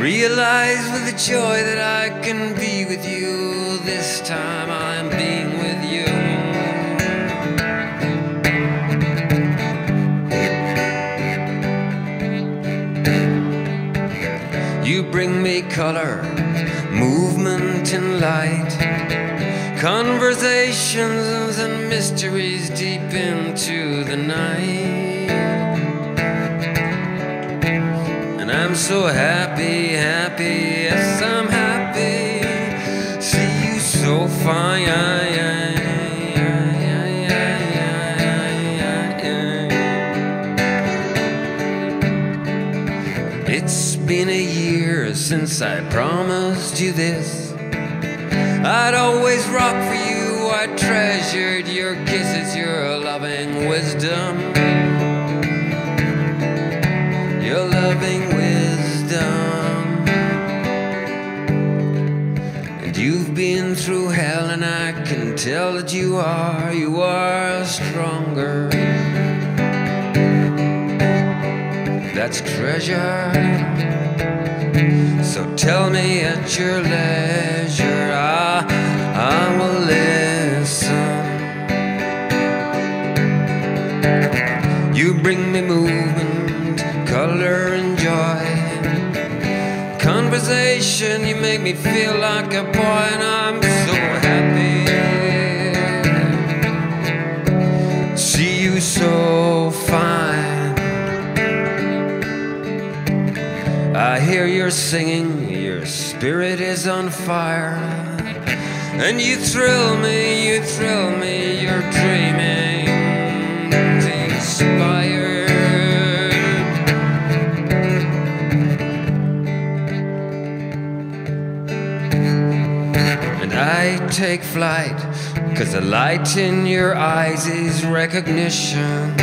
realize with the joy that I can be with you. This time I'm being with you. You bring me color, movement and light, conversations and mysteries deep into the night. And I'm so happy, happy, yes I'm happy. See you so fine. It's been a year since I promised you this. I'd always rock for you, I treasured your kisses, your loving wisdom. Your loving wisdom. And you've been through hell and I can tell that you are stronger. That's treasure. So tell me at your leisure, I will listen. You bring me movement, color and joy, conversation, you make me feel like a boy. And I'm so happy, see you so fine. I hear you're singing, your spirit is on fire, and you thrill me, you're dreaming, inspired. And I take flight, 'cause the light in your eyes is recognition.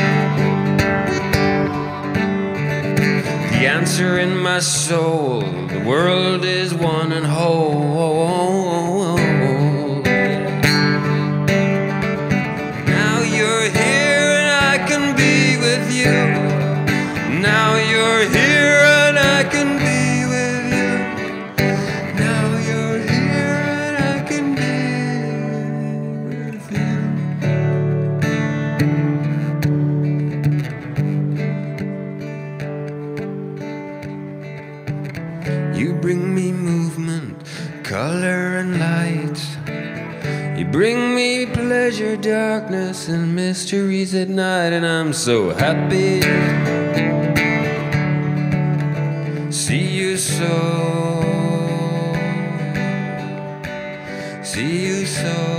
The answer in my soul, the world is one and whole. Now you're here and I can be with you. Now you're here and I can be with you. Now you're here and I can be with you. You bring me movement, color and light. You bring me pleasure, darkness and mysteries at night. And I'm so happy, see you so